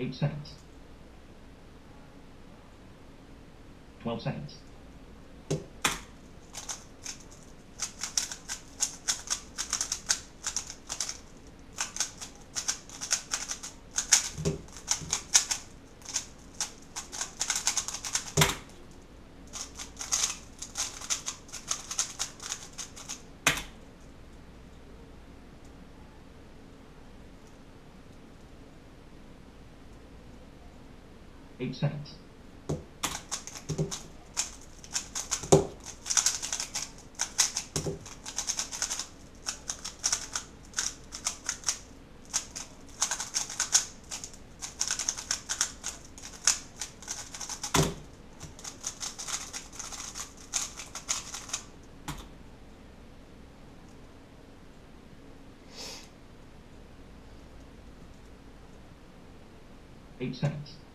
8 seconds. 12 seconds. 8 seconds. 8 seconds.